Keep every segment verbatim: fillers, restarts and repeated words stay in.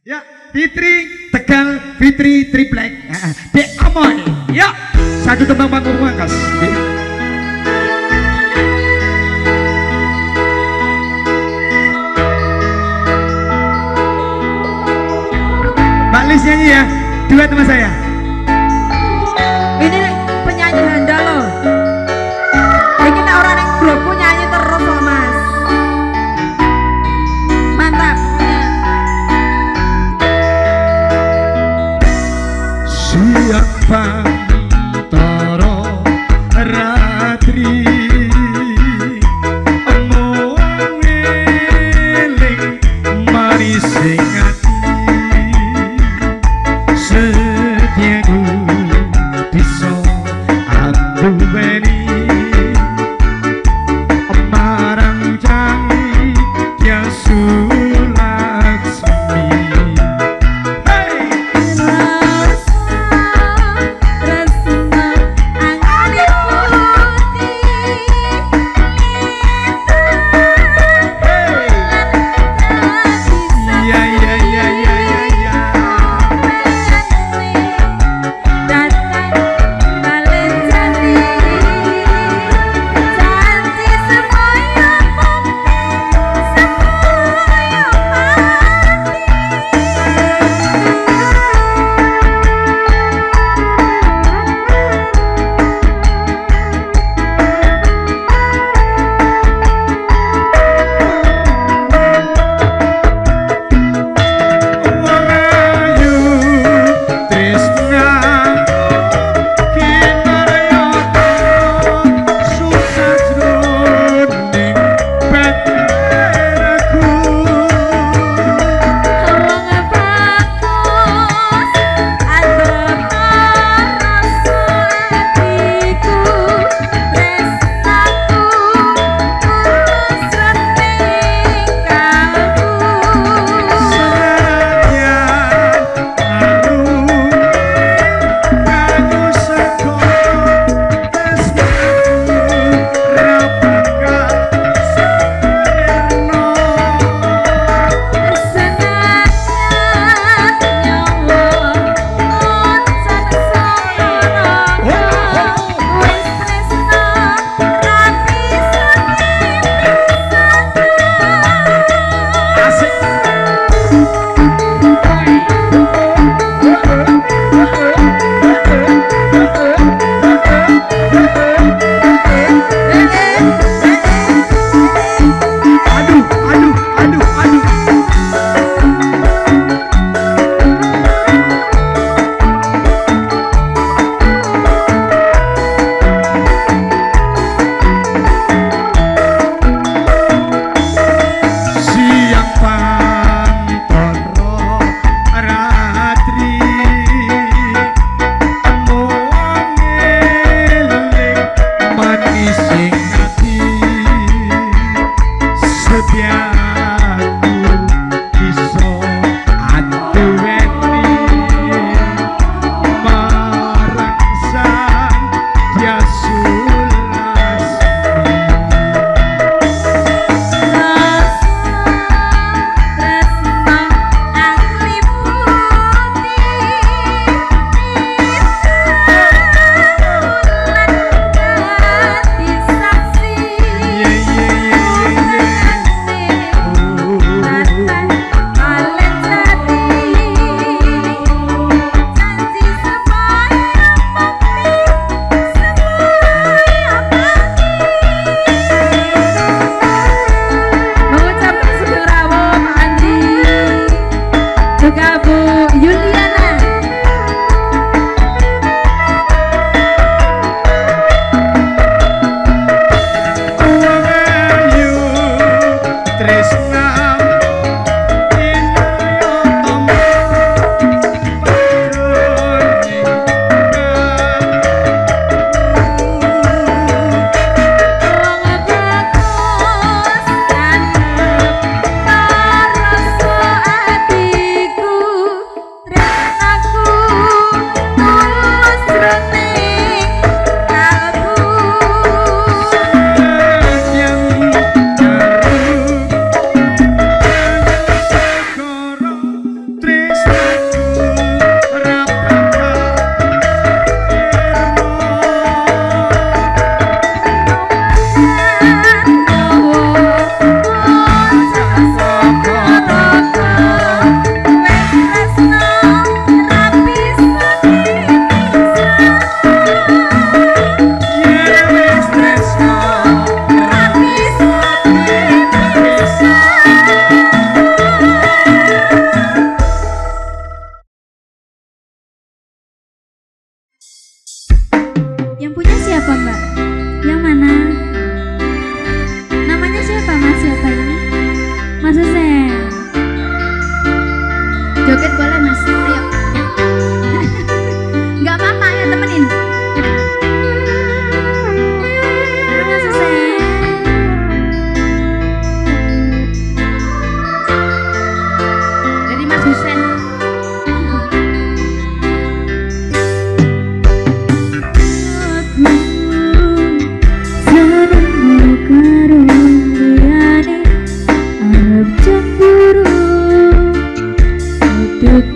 Ya, Fitri Tegal, Fitri Triplek, Dek Amoy. Ya, satu tembang panggung mangkas. Mbak Lis nyanyi ya, dua teman saya. Ini penyanyi handal loh. Ini orang yang blogku nyanyi terus loh mas. Mantap. Madyo Ratri mung eling manis sing ati setiaku bisa anduweni marang jang yang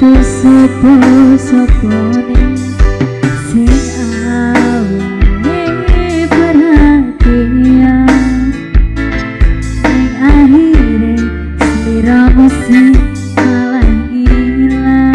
sepuh sopone sing awake perhatian sing akhire sliramu sing malah ilang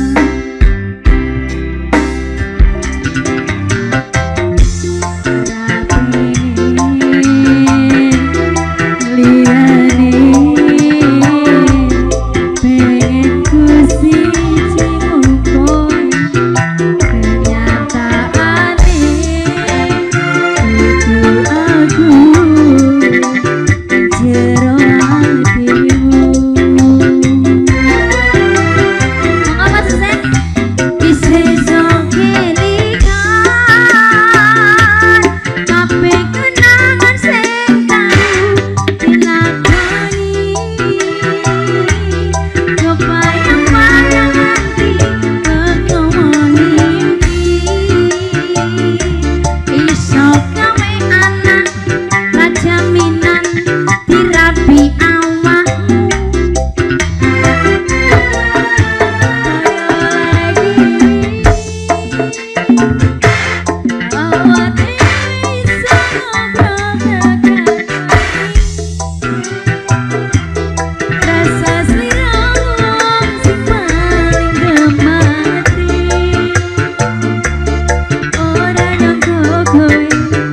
tapi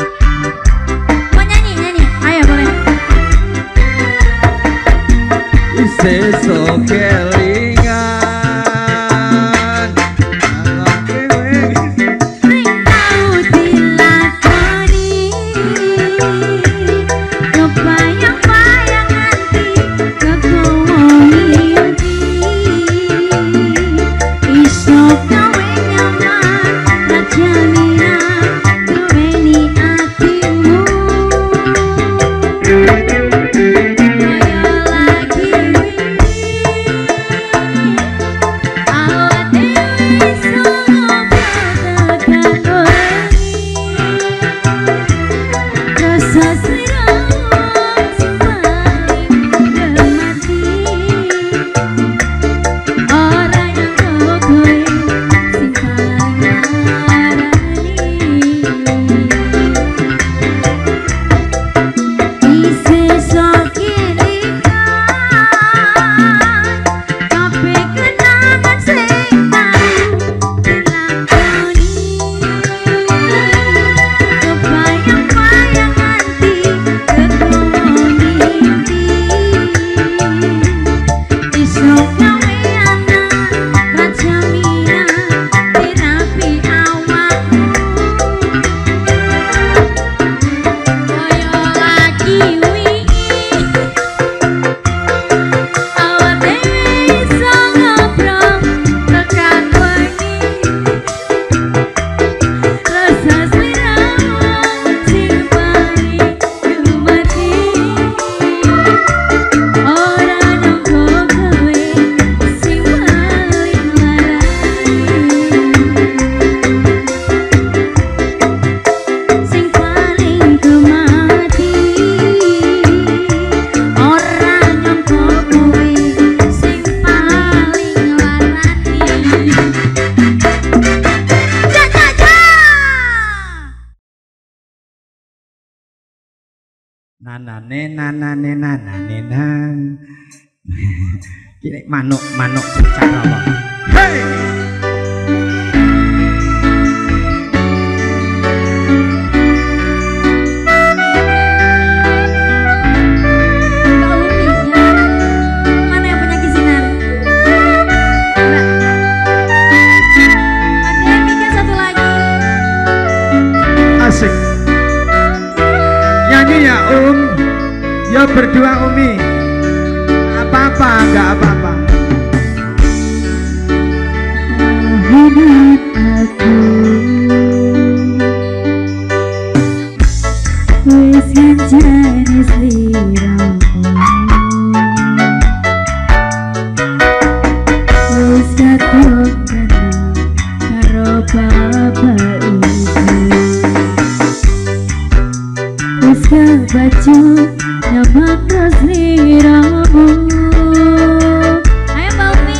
liyane sesok kelingan awake wis sing tau dilakoni kebayang-bayang nganti kekoni iso gawe nyaman rajamira duweni atimu nanane nanane nanane nan manuk manuk secara Berdua Umi, apa-apa, enggak apa-apa. Hidup aku wis njane sliramu, wis katon karo bapak ibu, wis kebacut nyaman rasiramu. Ayo Mbak Umi.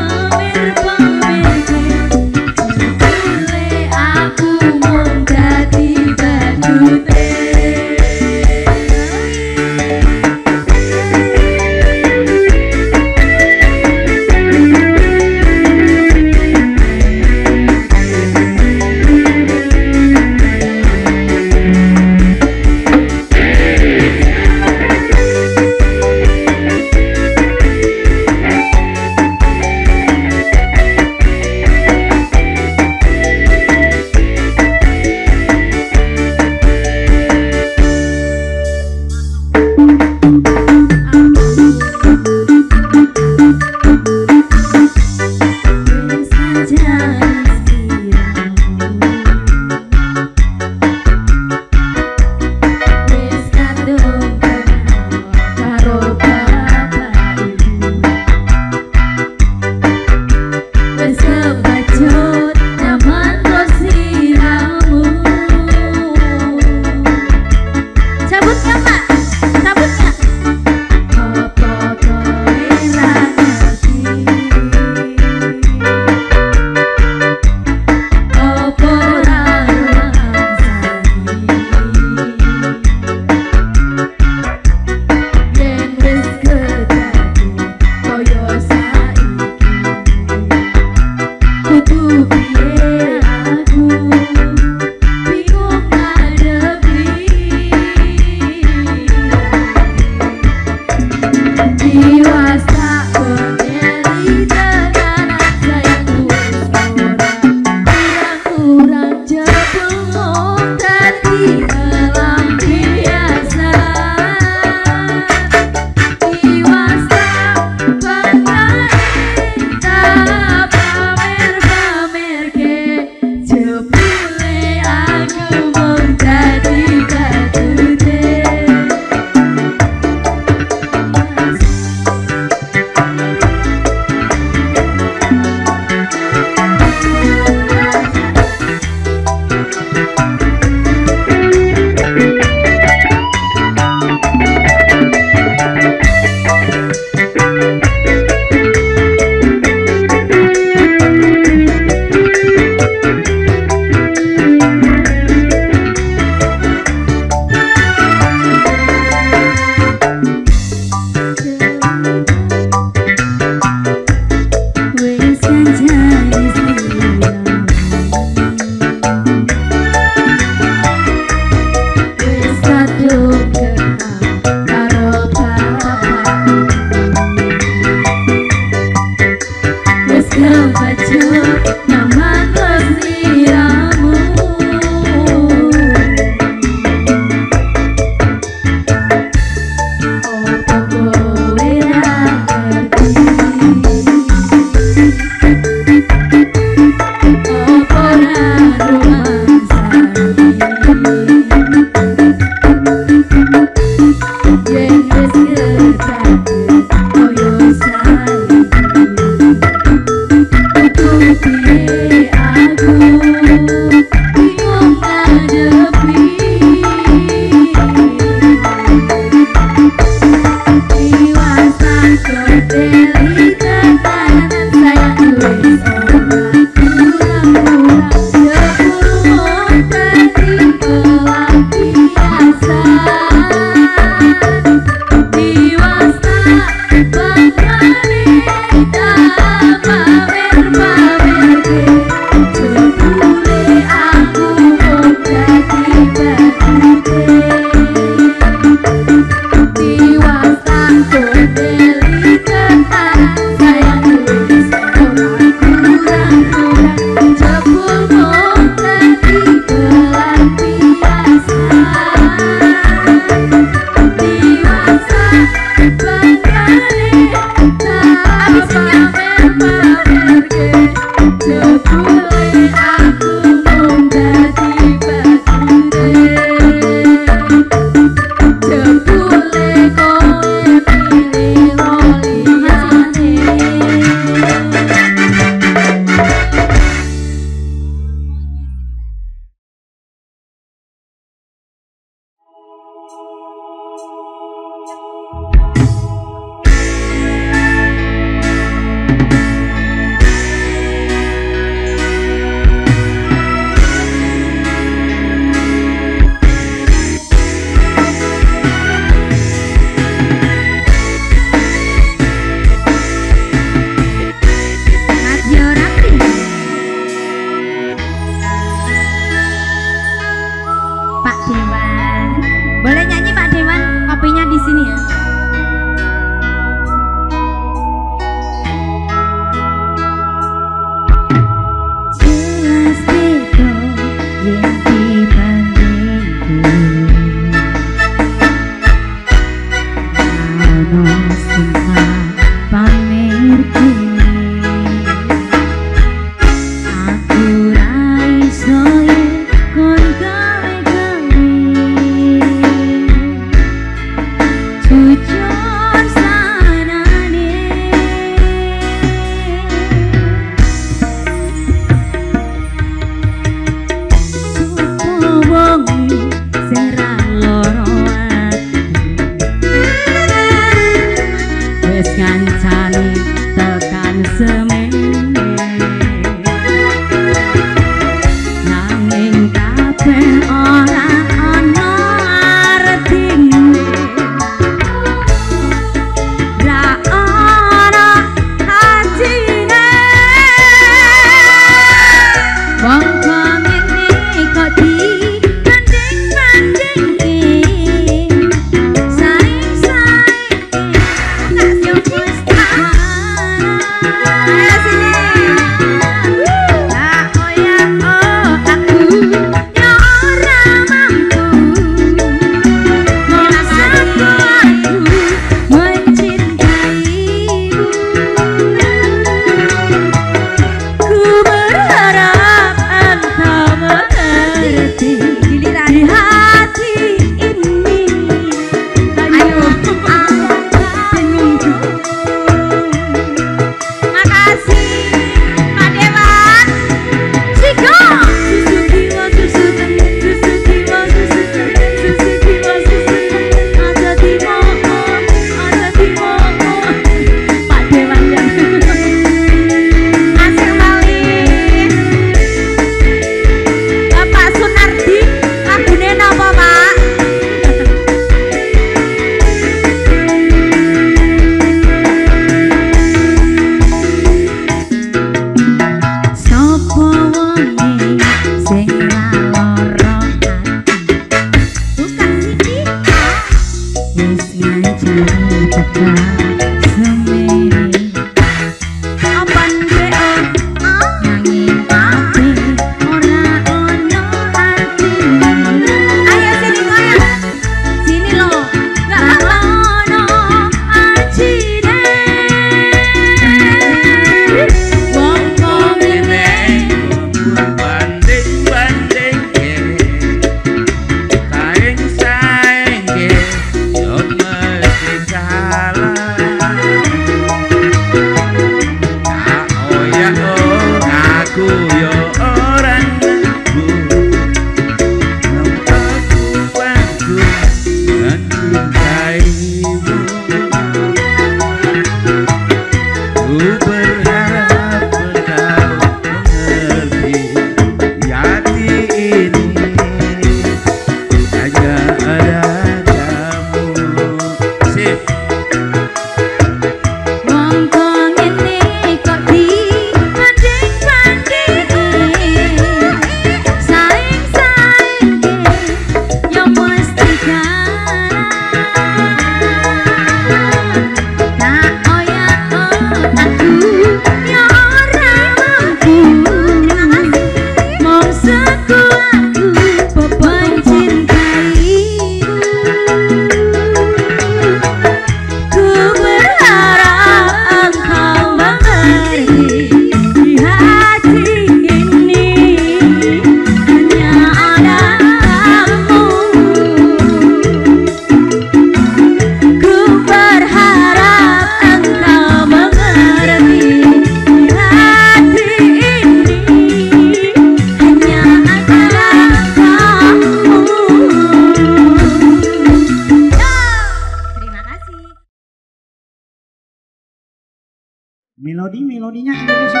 melodi-melodinya Indonesia.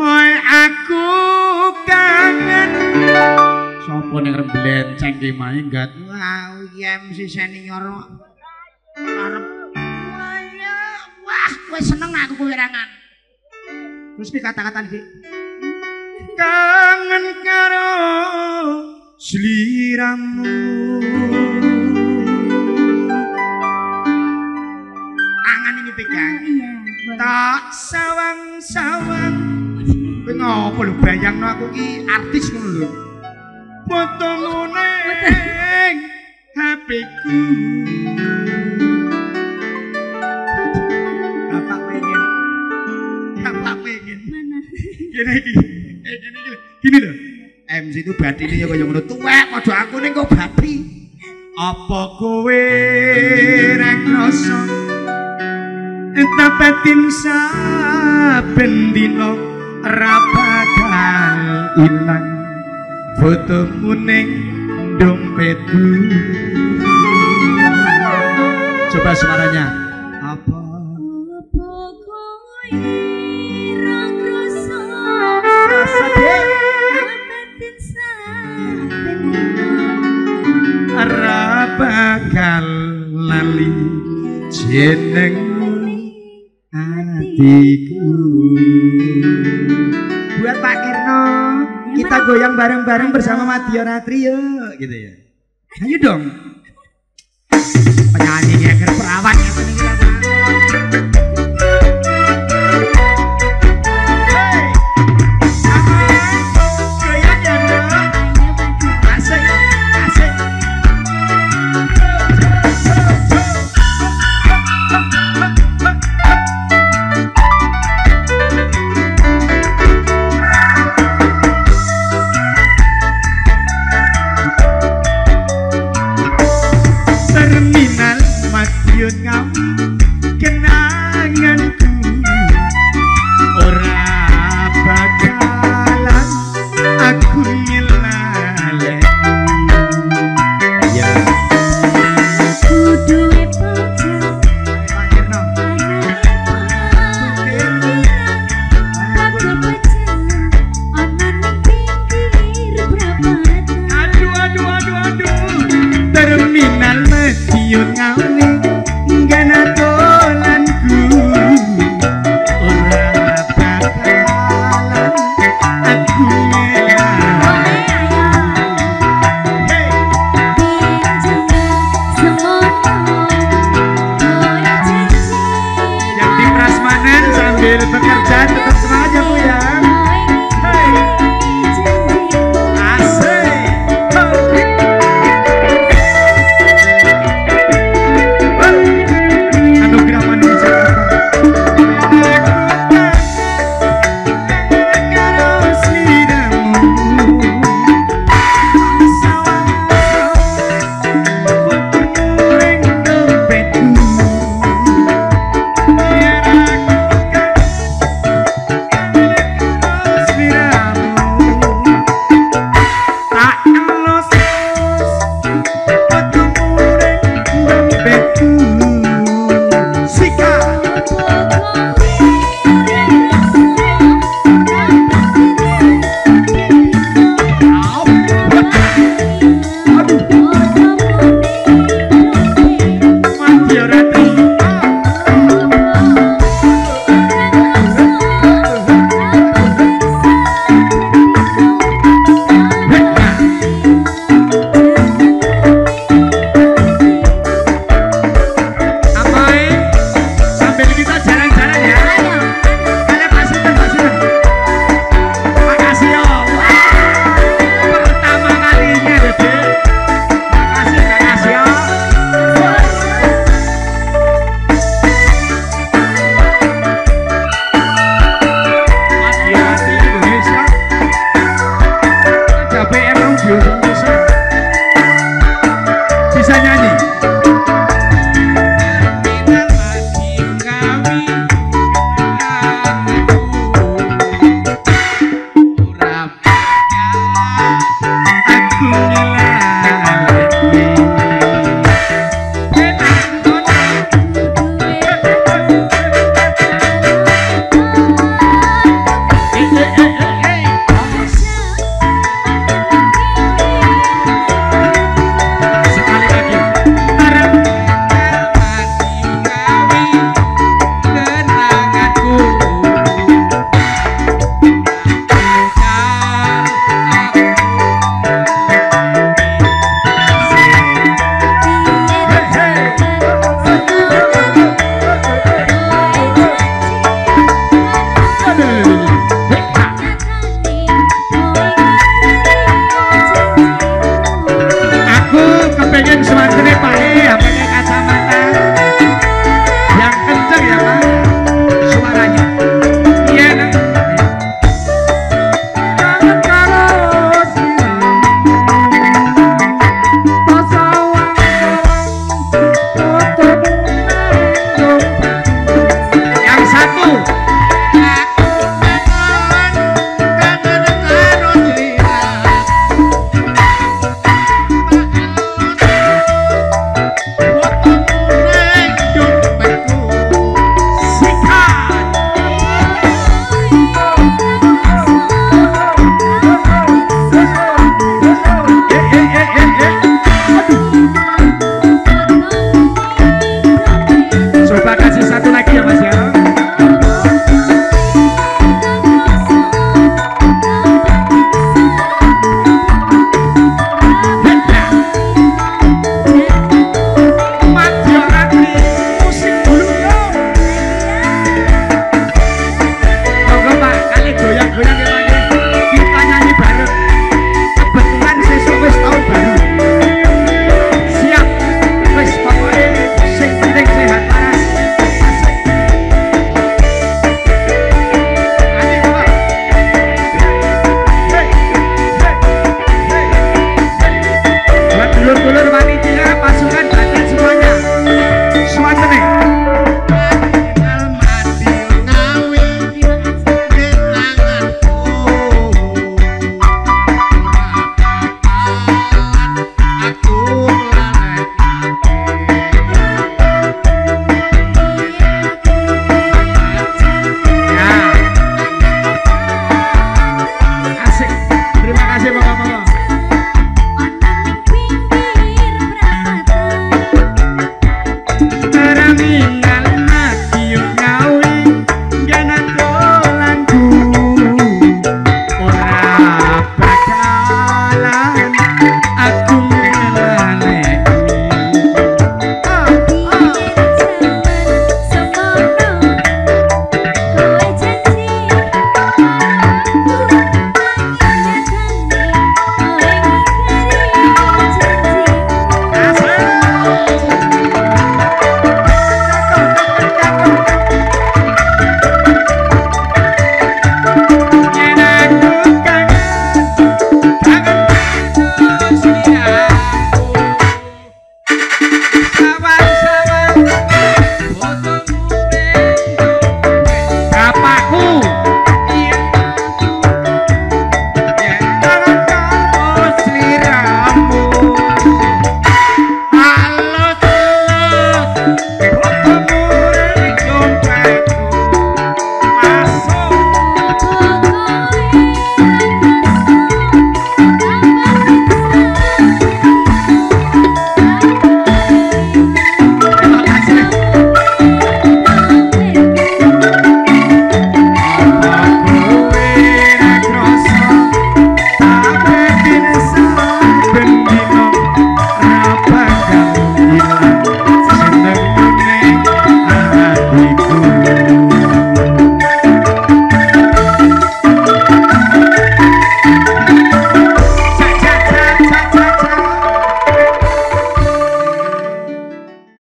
Moi aku kangen. Sopo yang remblen cengki main gat. Wow, yam si senior. Arab. Wah, gue seneng aku kuwirangan. Terus pi kata-kata iki. Kangen karo sliramu. Tak sawang-sawang kowe ngopo lho bayangno aku ki artis ngono lho. Fotomu ning H P-ku. Apa pengen? Apa pengen? Mana? Kene iki. Eh kene iki. Gini lho. M C itu batine ya kaya ngono tuwek padha aku ning kok babi. Apa kowe ra ngrasa tapatin saben dina ra bakal ilang fotomu ning dompetku. Coba suaranya. Apa apa kowe ra krasa bakal lali jeneng hatiku. Buat Pak Kirno, kita goyang bareng-bareng bersama Madyo Ratri yuk, gitu ya. Ayo dong. Penyanyi yang berperawan.